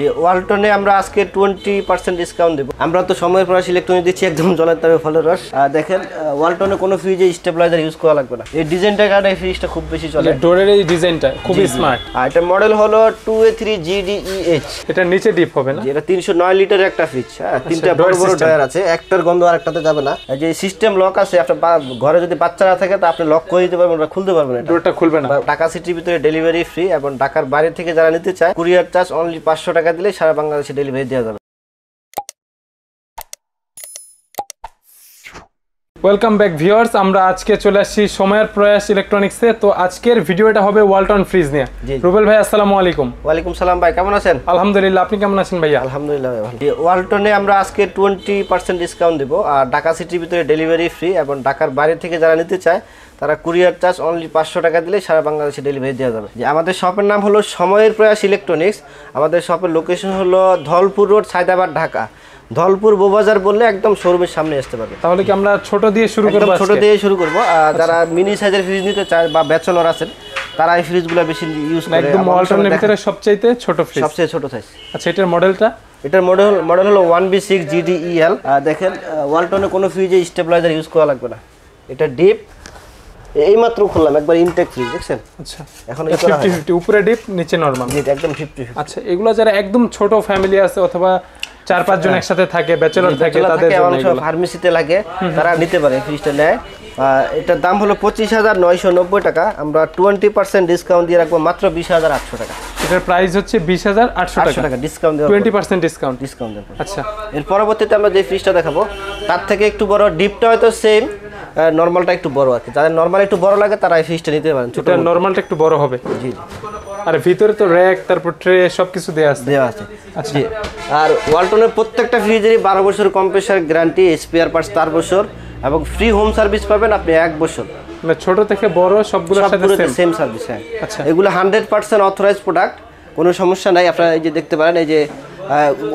জি ওয়ালটনে আমরা আজকে 20% ডিসকাউন্ট দেব আমরা তো সময়ের প্রয়াস ইলেকট্রনিক্স দিচ্ছি একদম জনতার ফলোয়ার্স দেখেন ওয়ালটনে কোনো ফ্রিজে স্টেবিলাইজার ইউজ করা লাগবে না এই ডিজাইনটা কারণে এই ফ্রিজটা খুব বেশি চলে ডোরের এই ডিজাইনটা খুব স্মার্ট আর এটা মডেল হলো 2A3GDEH এটা নিচে ডিপ হবে না এটা 309 লিটারের একটা ফ্রিজ হ্যাঁ তিনটা বড় বড় ডয়ার আছে একটার গন্ধ আরেকটাতে যাবে না এই যে সিস্টেম লক আছে আপনার ঘরে যদি বাচ্চা না থাকে তো আপনি লক করে দিতে পারবেন বা খুলতে পারবেন এটা ডোরটা খুলবে না ঢাকা সিটির ভিতরে ডেলিভারি ফ্রি এবং ঢাকার বাইরে থেকে যারা নিতে চায় কুরিয়ার চার্জ অনলি 500 টাকা দিলে সারা বাংলাদেশে ডেলিভারি দেয়া যাবে ওয়েলকাম ব্যাক ভিউয়ার্স আমরা আজকে চলে আসছি সোময়ার প্রয়াশ ইলেকট্রনিক্স এ তো আজকের ভিডিওটা হবে ওয়ালটন ফ্রিজ নিয়ে রুবেল ভাই আসসালামু আলাইকুম ওয়া আলাইকুম সালাম ভাই কেমন আছেন আলহামদুলিল্লাহ আপনি কেমন আছেন ভাই আলহামদুলিল্লাহ ভাই ভালো ওয়ালটনে আমরা আজকে 20% ডিসকাউন্ট দেব আর ঢাকা সিটির ভিতরে ডেলিভারি ফ্রি এবং ঢাকার বাইরে থেকে যারা নিতে চায় তারা কুরিয়ার চার্জ অনলি 500 টাকা দিলে সারা বাংলাদেশে ডেলিভারি দেয়া যাবে যে আমাদের শপের নাম হলো সময়ের প্রয়াশ ইলেকট্রনিক্স আমাদের শপের লোকেশন হলো ধলপুর রোড সাইদাবাদ ঢাকা ধলপুর বাজার বললে একদম শোরুমের সামনে আসতে পারবে তাহলে কি আমরা ছোট দিয়ে শুরু করব ছোট দিয়ে শুরু করব যারা মিনি সাইজের ফ্রিজ নিতে চায় বা ব্যাচেলর আছেন তারা এই ফ্রিজগুলো বেশি ইউজ করে একদম ওয়ালটনের ভিতরে সবচেয়ে ছোট ফ্রিজ সবচেয়ে ছোট সাইজ আচ্ছা এটার মডেলটা এটার মডেল হলো 1B6GDEL দেখেন ওয়ালটনে কোনো ফ্রিজে স্টেবিলাইজার ইউজ করা লাগবে না এটা ডিপ এইমাত্র খুললাম একবার ইনটেক ফ্রিজ দেখছেন আচ্ছা এখন এটা 50-50 উপরে ডিপ নিচে নরমাল জি একদম 50-50 আচ্ছা এগুলো যারা একদম ছোট ফ্যামিলি আছে অথবা চার পাঁচ জন একসাথে থাকে ব্যাচেলর থাকে তাদের জন্য ফার্মেসিতে লাগে তারা নিতে পারে ফ্রিজটা নেয় এটার দাম হলো 25990 টাকা আমরা 20% ডিসকাউন্ট দিয়ে রাখবো মাত্র 20800 টাকা এটার প্রাইস হচ্ছে 20800 টাকা ডিসকাউন্ট দেব 20% ডিসকাউন্ট দেব আচ্ছা এর পরবর্তীতে আমরা যে ফ্রিজটা দেখাবো তার থেকে একটু বড় ডিপটা হয়তো সেম নরমালটা একটু বড় আছে যাদের নরমাল একটু বড় লাগে তারা এই ফ্রিজটা নিতে পারেন ছোট নরমালটা একটু বড় হবে জি আর ভিতরে তো র‍্যাক তারপর ট্রে সবকিছু দেয়া আছে আচ্ছা আর ওয়ালটনের প্রত্যেকটা ফ্রিজেরই 12 বছর কম্প্রেসার গ্যারান্টি স্পেয়ার পার্টস 4 বছর এবং ফ্রি হোম সার্ভিস পাবেন আপনি 1 বছর মানে ছোট থেকে বড় সবগুলোর সাথে সেম সার্ভিস হ্যাঁ আচ্ছা এগুলো 100% অথরাইজড প্রোডাক্ট কোনো সমস্যা নাই আপনারা এই যে দেখতে পারেন এই যে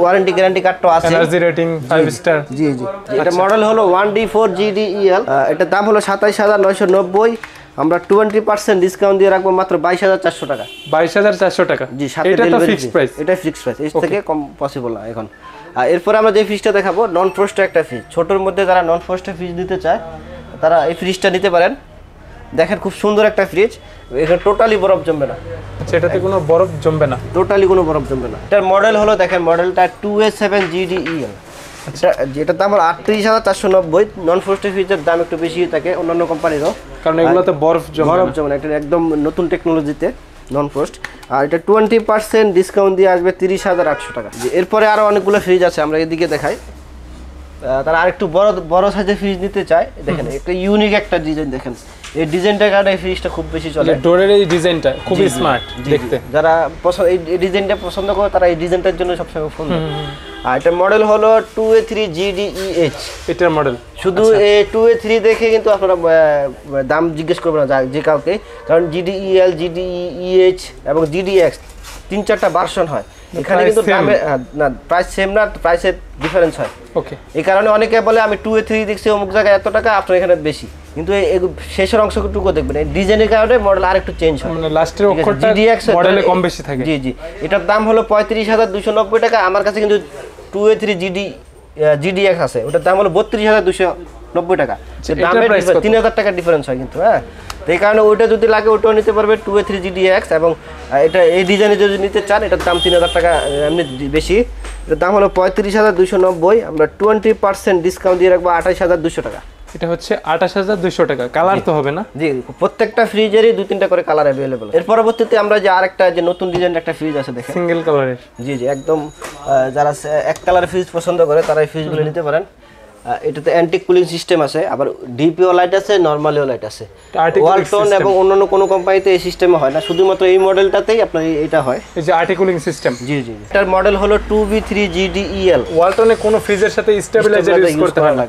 ওয়ারেন্টি গ্যারান্টি কার্ডটা আছে এনার্জি রেটিং 5 স্টার জি জি এটা মডেল হলো 1D4GDEL এটা দাম হলো 27990 আমরা 20% ডিসকাউন্ট দিয়ে রাখবো মাত্র 22400 টাকা 22400 টাকা জি সাথে এটা তো ফিক্সড প্রাইস এটা ফিক্সড প্রাইস এর থেকে কম পসিবল না এখন আর এরপর আমরা যে ফ্রিজটা দেখাবো নন ফ্রস্ট একটা ফ্রিজ ছোটর মধ্যে যারা নন ফ্রস্ট ফ্রিজ নিতে চায় তারা এই ফ্রিজটা নিতে পারেন দেখেন খুব সুন্দর একটা ফ্রিজ এটা টোটালি বরফ জমবে না আচ্ছা এটাতে কোনো বরফ জমবে না টোটালি কোনো বরফ জমবে না এটার মডেল হলো দেখেন মডেলটা 2A7GDEL আচ্ছা যেটা দাম হলো 38490 নন ফ্রস্ট ফ্রিজের দাম একটু বেশি থাকে অন্যান্য কোম্পানিরও কারণ এগুলোতে বরফ জমে না এটা একদম নতুন টেকনোলজিতে নন ফ্রস্ট আর এটা 20% ডিসকাউন্ট দিয়ে আসবে 30800 টাকা এরপরে আরো অনেকগুলো ফ্রিজ আছে আমরা এদিকে দেখাই তারা আরেকটু বড় সাইজের ফ্রিজ নিতে চায় দেখেন একটা ইউনিক একটা ডিজাইন দেখেন এই ডিজাইনটা কারণে এই ফ্রিজটা খুব বেশি চলে ডোরের এই ডিজাইনটা খুব স্মার্ট দেখতে যারা এই ডিজাইনটা পছন্দ করে তারা এই ডিজাইনটার জন্য সবসময় ফোন করে আর এটা মডেল হলো 2A3GDEH এটার মডেল শুধু এই 2A3 দেখে কিন্তু আপনারা দাম জিজ্ঞেস করবেন না যে কাউকে কারণ GDEL GDEH এবং GDX তিন চারটা ভার্সন হয় এখানে কিন্তু দামে না প্রাইস সেম না প্রাইসের ডিফারেন্স হয় ওকে এই কারণে অনেকে বলে আমি 2A3 দেখছি অমুক জায়গায় এত টাকা আপনার এখানে বেশি কিন্তু এই শেষের অংশটুকু দেখবেন এই ডিজাইনের কারণে মডেল আরেকটু চেঞ্জ হয় মানে লাস্টের অক্ষরটা মডেলে কম বেশি থাকে জি জি এটার দাম হলো 35290 টাকা আমার কাছে কিন্তু 2A3GDEX আছে ওটার দাম হলো 32290 টাকা দামের 3000 টাকা ডিফারেন্স হয় কিন্তু হ্যাঁ এই কারণে ওইটা যদি লাগে ওটাও নিতে পারবে 2A3GDEX এবং এটা এই ডিজাইনে যদি নিতে চান এটার দাম 3000 টাকা এমনি বেশি এটার দাম হলো 35290 আমরা 20% ডিসকাউন্ট দিয়ে রাখবো 28200 টাকা এটা হচ্ছে 28200 টাকা কালার তো হবে না জি প্রত্যেকটা ফ্রিজেরই দুই তিনটা করে কালার अवेलेबल এর পরবর্তীতে আমরা যে আরেকটা যে নতুন ডিজাইনের একটা ফ্রিজ আছে দেখেন সিঙ্গেল কালারের জি জি একদম যারা এক কালার ফ্রিজ পছন্দ করে তারা এই ফ্রিজগুলো নিতে পারেন এটাতে অ্যান্টি কুলিং সিস্টেম আছে আবার ডিপিও লাইট আছে নরমালিও লাইট আছে ওয়ালটন এবং অন্যান্য কোন কোম্পানিতে এই সিস্টেম হয় না শুধুমাত্র এই মডেলটাতেই আপনার এটা হয় এই যে অ্যান্টি কুলিং সিস্টেম জি জি এটার মডেল হলো 2B3GDEL ওয়ালটনে কোনো ফ্রিজের সাথে স্টেবিলাইজার ইউজ করতে হয় না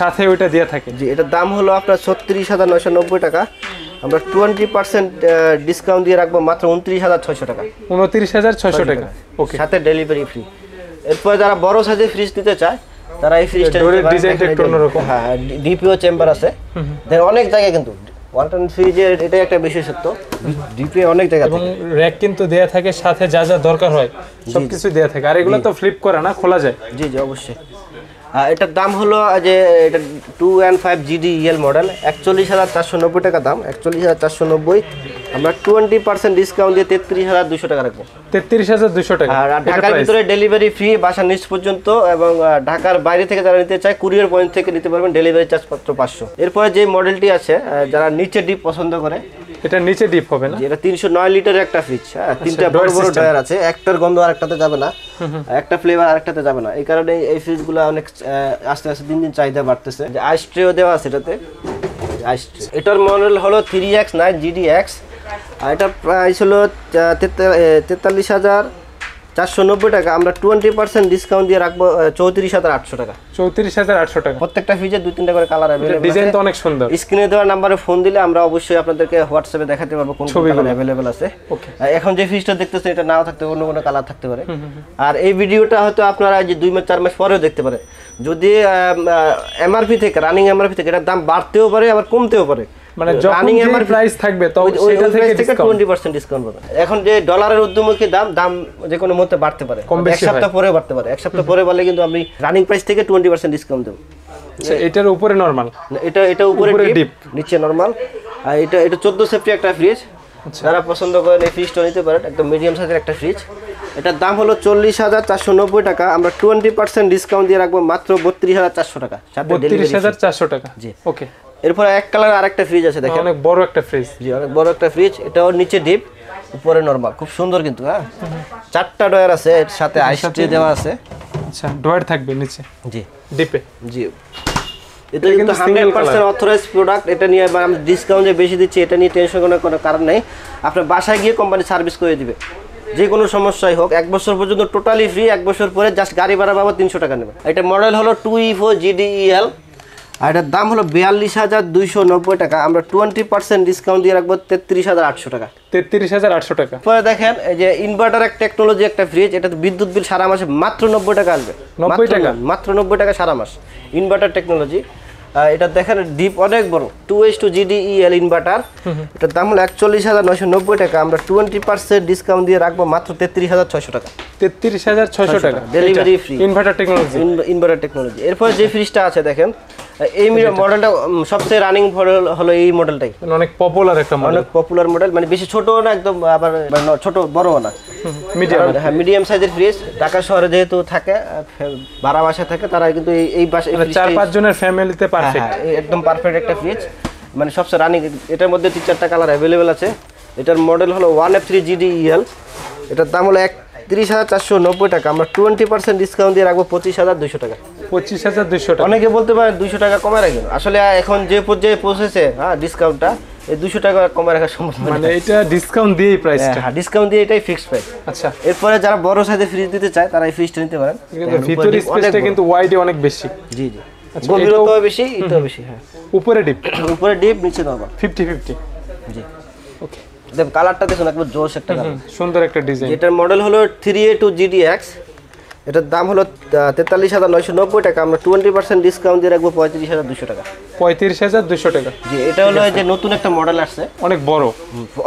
সাথে ওইটা দেয়া থাকে জি এটার দাম হলো আপনার 36990 টাকা আমরা 20% ডিসকাউন্ট দিয়ে রাখবো মাত্র 29600 টাকা 29600 টাকা ওকে সাথে ডেলিভারি ফ্রি এরপর যারা বড় সাইজের ফ্রিজ নিতে চায় তারা এই ফ্রিজটা ডিজাইনটা একটু অন্যরকম হ্যাঁ ডিপিও চেম্বার আছে দেন অনেক জায়গা কিন্তু ওয়ালটন ফ্রিজের এটা একটা বিশেষত্ব ডিপে অনেক জায়গা থাকে এবং র‍্যাক কিন্তু দেয়া থাকে সাথে যা যা দরকার হয় সবকিছু দেয়া থাকে আর এগুলো তো ফ্লিপ করে না খোলা যায় জি জি অবশ্যই এটার দাম হলো যে এটা 215 GDEL মডেল 41490 টাকা দাম 41490 আমরা 20% ডিসকাউন্ট দিয়ে 33200 টাকা রাখবো 33200 টাকা আর ঢাকার ভিতরে ডেলিভারি ফ্রি বাসা নিচ পর্যন্ত এবং ঢাকার বাইরে থেকে যারা নিতে চায় কুরিয়ার পয়েন্ট থেকে নিতে পারবেন ডেলিভারি চার্জ মাত্র 500 এরপর যে মডেলটি আছে যারা নিচে ডিপ পছন্দ করে এটা নিচে ডিপ হবে না এটা 309 লিটারের একটা ফ্রিজ হ্যাঁ তিনটা বড় বড় ডয়ার আছে একটার গন্ধ আরেকটাতে যাবে না একটা ফ্লেভার আরেকটাতে যাবে না এই কারণে এই ফ্রিজগুলো অনেক আস্তে আস্তে দিন দিন চাহিদা বাড়তেছে যে আইস ট্রেও দেওয়া আছে এটাতে আইস ট্রে এটার মডেল হলো 3X9 GDX আর এটা প্রাইস হলো 43490 টাকা আমরা 20% ডিসকাউন্ট দিয়ে রাখবো 34800 টাকা 34800 টাকা প্রত্যেকটা ফ্রিজে দুই তিনটা করে কালার अवेलेबल ডিজাইন তো অনেক সুন্দর স্ক্রিনে দেওয়া নম্বরে ফোন দিলে আমরা অবশ্যই আপনাদেরকে WhatsApp এ দেখাতে পারবো কোন কালার अवेलेबल আছে ওকে এখন যে ফ্রিজটা দেখতেছেন এটা নাও থাকতে অন্য কোনো কালার থাকতে পারে আর এই ভিডিওটা হয়তো আপনারা যে 2 মাস 4 মাস পরেও দেখতে পারে যদি এমআরপি থেকে রানিং এমআরপি থেকে এটার দাম বাড়তেও পারে আবার কমতেও পারে মানে রানিং এমআর প্রাইস থাকবে তো সেটা থেকে 20% ডিসকাউন্ট পাবেন এখন যে ডলারের উদ্যমকে দাম যে কোনো মতে বাড়তে পারে এক সপ্তাহ পরে বাড়তে পারে এক সপ্তাহ পরে বলে কিন্তু আমি রানিং প্রাইস থেকে 20% ডিসকাউন্ট দেব আচ্ছা এটার উপরে নরমাল এটা উপরে ডিপ নিচে নরমাল আর এটা 14 সেফটি একটা ফ্রিজ যারা পছন্দ করেন এই ফ্রিজটা নিতে পারেন একদম মিডিয়াম সাইজের একটা ফ্রিজ এটার দাম হলো 40490 টাকা আমরা 20% ডিসকাউন্ট দিয়ে রাখবো মাত্র 32400 টাকা 32400 টাকা জি ওকে এরপর এক কালার আরেকটা ফ্রিজ আছে দেখেন অনেক বড় একটা ফ্রিজ জি অনেক বড় একটা ফ্রিজ এটা ওর নিচে ডিপ উপরে নরমাল খুব সুন্দর কিন্তু হ্যাঁ চারটা ডয়ার আছে এর সাথে আইস ট্রে দেওয়া আছে আচ্ছা ডয়ার থাকবে নিচে জি ডিপে জি এটা কিন্তু 100% অথরাইজড প্রোডাক্ট এটা নিয়ে আমরা ডিসকাউন্টে বেশি দিচ্ছি এটা নিয়ে টেনশন করার কোনো কারণ নাই আপনি বাসায় গিয়ে কোম্পানি সার্ভিস করে দিবে যে কোনো সমস্যাই হোক এক বছর পর্যন্ত টোটালি ফ্রি এক বছর পরে জাস্ট গাড়ি ভাড়া বাবা 300 টাকা নেবে এটা মডেল হলো 2E4 GDEL আইটার দাম হলো 42290 টাকা আমরা 20% ডিসকাউন্ট দিয়ে রাখবো 33800 টাকা 33800 টাকা পরে দেখেন এই যে ইনভার্টার এক টেকনোলজি একটা ফ্রিজ এটাতে বিদ্যুৎ বিল সারা মাসে মাত্র 90 টাকা আসবে 90 টাকা মাত্র 90 টাকা সারা মাস ইনভার্টার টেকনোলজি এটা দেখেন ডিপ অনেক বড় 2H2 GDEL ইনভার্টার এটার দাম হলো 41990 টাকা আমরা 20% ডিসকাউন্ট দিয়ে রাখবো মাত্র 33600 টাকা 33600 টাকা ডেলিভারি ফ্রি ইনভার্টার টেকনোলজি এরপর যে ফ্রিজটা আছে দেখেন এই মডেলটা সবচেয়ে রানিং মডেল হলো এই মডেলটাই অনেক পপুলার একটা মডেল অনেক পপুলার মডেল মানে বেশি ছোট না একদম আবার ছোট বড় না মিডিয়াম হ্যাঁ মিডিয়াম সাইজের ফ্রিজ ঢাকা শহরে যেহেতু থাকে বারা বাসা থাকে তারা কিন্তু এই বাসা 4-5 জনের ফ্যামিলিতে পারফেক্ট একদম পারফেক্ট একটা ফ্রিজ মানে সবচেয়ে রানিং এটার মধ্যে 3-4টা কালার अवेलेबल আছে এটার মডেল হলো 1F3 GDEL এটার দাম হলো 30490 টাকা আমরা 20% ডিসকাউন্ট দিয়ে রাখবো 25200 টাকা 25200 টাকা অনেকে বলতে পারে 200 টাকা কমে রাখেন আসলে এখন যে পর্যায়ে পৌঁছেছে হ্যাঁ ডিসকাউন্টটা এই 200 টাকা কমে রাখা সম্ভব না মানে এটা ডিসকাউন্ট দিয়েই প্রাইসটা হ্যাঁ ডিসকাউন্ট দিয়ে এটাই ফিক্সড প্রাইস আচ্ছা এরপরে যারা বড় সাইজে ফ্রিজ দিতে চায় তারা এই ফ্রিজটা নিতে পারেন ভিতরে স্পেসটা কিন্তু ওয়াইড অনেক বেশি জি জি গভীরতাও বেশি এটাও বেশি হ্যাঁ উপরে ডিপ নিচে নরমাল 50-50 জি ওকে দেব কালারটা দেখুন একদম জোশ একটা কালার সুন্দর একটা ডিজাইন এটার মডেল হলো 3A2 GDX এটার দাম হলো 43990 টাকা আমরা 20% ডিসকাউন্ট দিয়ে রাখবো 35200 টাকা 35200 টাকা জি এটা হলো যে নতুন একটা মডেল আসছে অনেক বড়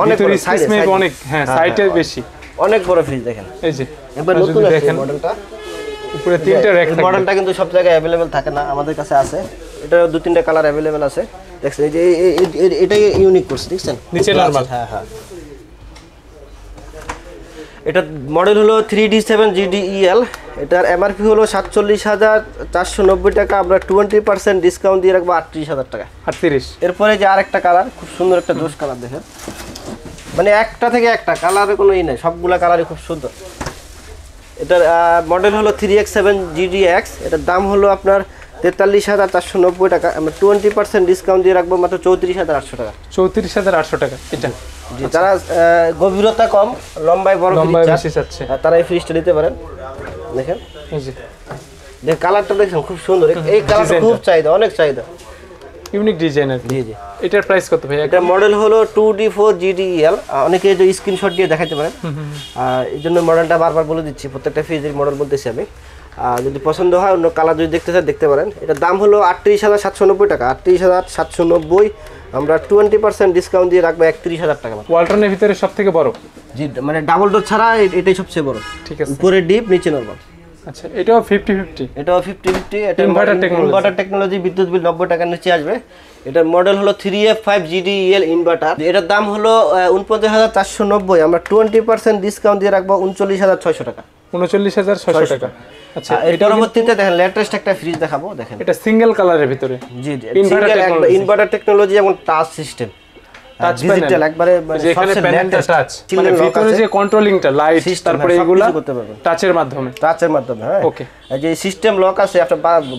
অনেক সাইজ মেবি অনেক হ্যাঁ সাইজের বেশি অনেক বড় ফ্রিজ দেখেন এই যে একবার নতুন দেখেন মডেলটা উপরে তিনটা রেক থাকে মডেলটা কিন্তু সব জায়গায় अवेलेबल থাকে না আমাদের কাছে আছে এটা দুই তিনটা কালার अवेलेबल আছে দেখছেন এই যে এটাই ইউনিক করছে দেখছেন নিচে নরমাল হ্যাঁ হ্যাঁ এটা মডেল হলো 3D7 GDEL এটার এমআরপি হলো 47490 টাকা আমরা 20% ডিসকাউন্ট দিয়ে রাখবো 38000 টাকা 38 এরপরে যে আরেকটা কালার খুব সুন্দর একটা জোশ কালার দেখেন মানে একটা থেকে একটা কালারে কোনো ই নাই সবগুলা কালারই খুব সুন্দর এটার মডেল হলো 3X7 GDX এটার দাম হলো আপনার 43490 টাকা আমরা 20% ডিসকাউন্ট দিয়ে রাখবো মাত্র 34800 টাকা 34800 টাকা এটা যারা গভীরতা কম লম্বায় বড় ফ্রিজ চাচ্ছে তারা এই ফ্রিজটা নিতে পারেন দেখেন এই যে দেখেন কালারটা দেখেন খুব সুন্দর এই কালারটা খুব চাহিদা অনেক চাহিদা ইউনিক ডিজাইনার জি জি এটার প্রাইস কত ভাই এটা মডেল হলো 2D4 GDEL অনেকে যে স্ক্রিনশট দিয়ে দেখাতে পারেন এইজন্য মডেলটা বারবার বলে দিচ্ছি প্রত্যেকটা ফ্রিজের মডেল বলতেছি আমি যদি পছন্দ হয় অন্য কালার যদি দেখতে চান দেখতে পারেন। এটা দাম হলো ৩৮৭৯০ টাকা। ৩৮৭৯০ আমরা 20% ডিসকাউন্ট দিয়ে রাখবো ৩১,০০০ টাকা। ওয়ালটনের ভিতরে সবথেকে বড় জি মানে ডাবল ডোর ছাড়া এটাই সবচেয়ে বড়। ঠিক আছে, উপরে ডিপ নিচে নরমাল। আচ্ছা, এটাও 50-50। এটাও 50-50। এটা ইনভার্টার টেকনোলজি, বিদ্যুৎ বিল 90 টাকার নিচে আসবে। এটার মডেল হলো 3F5GDEL ইনভার্টার। এটার দাম হলো ৪৯,৪৯০। আমরা 20% ডিসকাউন্ট দিয়ে রাখবো ৩৯,৬০০ টাকা। ৩৯,৬০০ টাকা। আচ্ছা, এটার পরবর্তীতে দেখেন লেটেস্ট একটা ফ্রিজ দেখাবো। দেখেন এটা সিঙ্গেল কালারের ভিতরে জি ইনভার্টার টেকনোলজি এবং টাচ সিস্টেম, টাচ ডিজিটাল একবারে যেখানে প্যানেলটা টাচ মানে ভিতরে যে কন্ট্রোলিংটা লাইট তারপরে এগুলা টাচের মাধ্যমে। হ্যাঁ, ওকে। এই যে সিস্টেম লক আছে, আপনি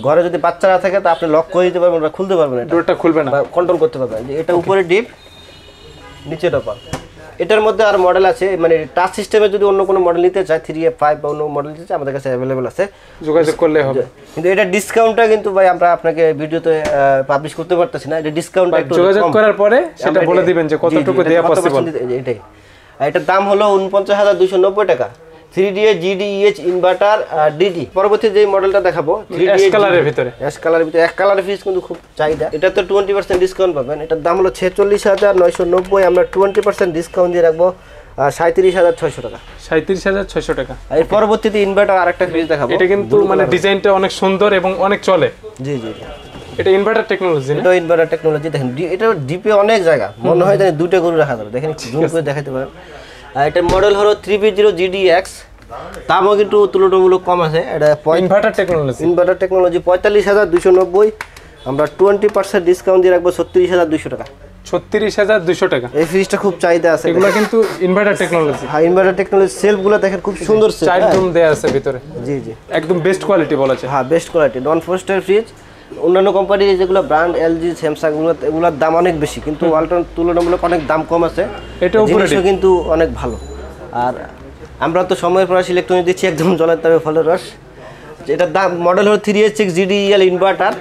ঘরে যদি বাচ্চারা থাকে তা আপনি লক করে দিতে পারবেন, ওটা খুলতে পারবেন, এটা ডোরটা খুলবে না, কন্ট্রোল করতে পারবেন। এটা উপরে ডিপ নিচে ডাবল। এটার মধ্যে আর মডেল আছে মানে টাচ সিস্টেমে যদি অন্য কোনো মডেল নিতে চায় 3F5 বা অন্য মডেল নিতে চায় আমাদের কাছে অ্যাভেলেবল আছে, যোগাযোগ করলে হবে। কিন্তু এটা ডিসকাউন্টটা কিন্তু ভাই আমরা আপনাকে ভিডিওতে পাবলিশ করতে পারতেছি না, এটা ডিসকাউন্টটা একটু যোগাযোগ করার পরে সেটা বলে দিবেন যে কতটুকু দেয়া পসিবল। এটাই, এটার দাম হলো ৪৯,২৯০ টাকা। 3DGDEH inverter DG. পরবর্তী যে মডেলটা দেখাবো 3D কালারের ভিতরে, অ্যাশ কালারের ভিতরে, এক কালারের ফ্রিজ কিন্তু খুব চাহিদা। এটা তো 20% ডিসকাউন্ট পাবেন। এটার দাম হলো ৪৬,৯৯০। আমরা 20% ডিসকাউন্ট দিয়ে রাখবো ৩৭,৬০০ টাকা। ৩৭,৬০০ টাকা। এর পরবর্তীতে ইনভার্টার আরেকটা ফ্রিজ দেখাবো। এটা কিন্তু মানে ডিজাইনটা অনেক সুন্দর এবং অনেক চলে। জি জি, এটা ইনভার্টার টেকনোলজি। এটা ইনভার্টার টেকনোলজি। দেখেন এটা ডিপে অনেক জায়গা, মনে হয় যে দুটো গরু রাখা যাবে। দেখেন জুম করে দেখাতে পারেন। এটার মডেল হলো 3B0GDX। দামও কিন্তু তুলনামূলক কম আছে। এটা ইনভার্টার টেকনোলজি ৪৫,২৯০। আমরা 20% ডিসকাউন্ট দিয়ে রাখবো ৩৬,২০০ টাকা। ৩৬,২০০ টাকা। এই ফ্রিজটা খুব চাহিদা আছে, এগুলো কিন্তু ইনভার্টার টেকনোলজি। হ্যাঁ, ইনভার্টার টেকনোলজি। সেলফগুলো দেখেন খুব সুন্দর, চাইরুম দেয়া আছে ভিতরে। জি জি, একদম বেস্ট কোয়ালিটি বলা যায়। হ্যাঁ, বেস্ট কোয়ালিটি নন ফ্রস্টের ফ্রিজ। অন্যান্য কোম্পানির যেগুলো ব্র্যান্ড এলজি, স্যামসাং এগুলোর দাম অনেক বেশি, কিন্তু ওয়ালটন তুলনামূলক অনেক দাম কম আছে। এটা কিন্তু অনেক ভালো। আর আমরা তো সময়ের প্রয়াস ইলেকট্রনিক দিচ্ছি, একদম জলের তবে ফলের রস। এটার দাম মডেল হলো 3H6GDEL ইনভার্টার।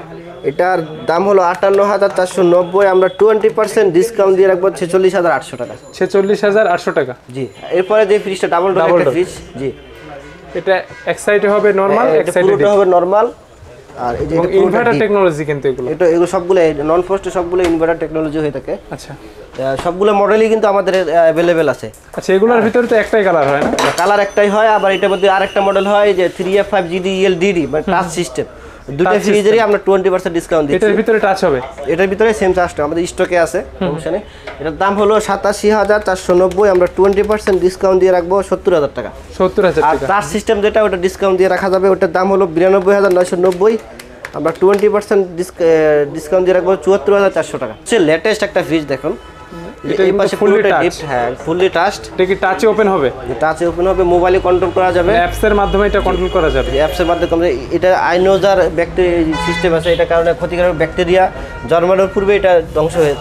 এটার দাম হলো ৫৮,৪৯০। আমরা 20% ডিসকাউন্ট দিয়ে রাখবো ৪৬,৮০০ টাকা। ৪৬,৮০০ টাকা। জি। এরপরে যে ফ্রিজটা ডাবল ডোর একটা ফ্রিজ। জি, এটা এক সাইডে হবে নরমাল, এক সাইডে হবে নরমাল। আর এই যে ইনভার্টার টেকনোলজি কিন্তু এগুলো, এগুলো সবগুলো নন ফ্রস্ট, সবগুলো ইনভার্টার টেকনোলজি হয়ে থাকে। আচ্ছা, সবগুলো মডেলই কিন্তু আমাদের अवेलेबल আছে। আচ্ছা, এগুলোর ভিতরে তো একটাই কালার হয় না? কালার একটাই হয়। আবার এটার মধ্যে আরেকটা মডেল হয় যে 3F5GDEL DD মানে টাচ সিস্টেম। দুটো ফ্রিজেরই আমরা 20% ডিসকাউন্ট দিচ্ছি। এটার ভিতরে টাচ হবে, এটার ভিতরে সেম টাচটা আমাদের স্টকে আছে, সমস্যা নেই। এটার দাম হলো ৮৭,৪৯০। আমরা 20% ডিসকাউন্ট দিয়ে রাখবো ৭০,০০০ টাকা। ৭০,০০০ টাকা। আর টাচ সিস্টেম যেটা, ওটা ডিসকাউন্ট দিয়ে রাখা যাবে। ওটার দাম হলো ৯২,৯৯০। আমরা 20% ডিসকাউন্ট দিয়ে রাখবো ৭৪,৪০০ টাকা। সে লেটেস্ট একটা ফ্রিজ দেখুন, এটা পাশে ফুললি টাচ। হ্যাঁ, ফুললি টাচ। এটা কি টাচে ওপেন হবে? টাচে ওপেন হবে, মোবাইলে কন্ট্রোল করা যাবে, অ্যাপস এর মাধ্যমে এটা কন্ট্রোল করা যাবে, অ্যাপস এর মাধ্যমে। এটা আয়নোজার ব্যাকটেরিয়া সিস্টেম আছে, এটা কারণে ক্ষতিকারক ব্যাকটেরিয়া জন্মানোর পূর্বে এটা ধ্বংস হয়ে।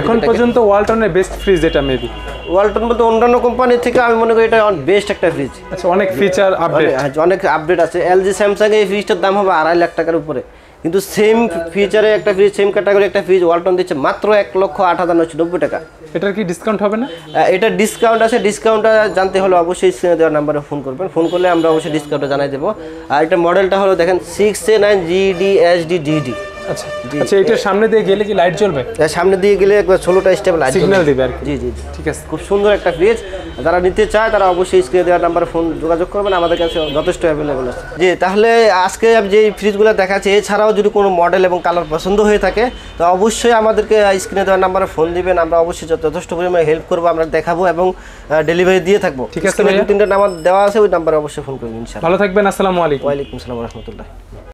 এখন পর্যন্ত ওয়ালটনের বেস্ট ফ্রিজ এটা। মেবি ওয়ালটন বলতে অন্যান্য কোম্পানি থেকে আমি মনে করি এটা বেস্ট একটা ফ্রিজ। আচ্ছা, অনেক ফিচার আপডেট, অনেক আপডেট আছে। LG স্যামসাং এই ফ্রিজটার দাম হবে 2.5 লাখ টাকার উপরে, কিন্তু সেম ফিচারে একটা ফ্রিজ, সেম ক্যাটাগরি একটা ফ্রিজ ওয়ালটন দিচ্ছে মাত্র ১,০৮,৯৯০ টাকা। এটার কি ডিসকাউন্ট হবে না? এটা ডিসকাউন্ট আছে। ডিসকাউন্টটা জানতে হলে অবশ্যই স্ক্রিনে দেওয়া নাম্বারে ফোন করবেন, ফোন করলে আমরা অবশ্যই ডিসকাউন্টটা জানাই দেবো। আর এটা মডেলটা হলো দেখেন 6A9GDHDDD। আচ্ছা আচ্ছা, এটা সামনে দিয়ে গেলে কি লাইট জ্বলবে? সামনে দিয়ে গেলে একবার 16টা স্টেপ লাইট সিগন্যাল দিবে আর কি। জি জি, ঠিক আছে, খুব সুন্দর একটা ফ্রিজ। যারা নিতে চায় তারা অবশ্যই স্ক্রিনে দেওয়া নাম্বারে ফোন যোগাযোগ করবেন, আমাদের কাছে যথেষ্ট অ্যাভেলেবল আছে। জি, তাহলে আজকে যে ফ্রিজগুলো দেখাচ্ছি, এছাড়াও যদি কোনো মডেল এবং কালার পছন্দ হয়ে থাকে তো অবশ্যই আমাদেরকে স্ক্রিনে দেওয়া নাম্বারে ফোন দিবেন, আমরা অবশ্যই যথেষ্ট পরিমাণে হেল্প করবো, আমরা দেখাবো এবং ডেলিভারি দিয়ে থাকবো। ঠিক আছে, 2-3টা নাম্বার দেওয়া আছে, ওই নাম্বারে অবশ্যই ফোন করবেন ইনশাআল্লাহ। ভালো থাকবেন, আসসালামু আলাইকুম। ওয়ালাইকুম আসসালাম ওয়া রাহমাতুল্লাহ।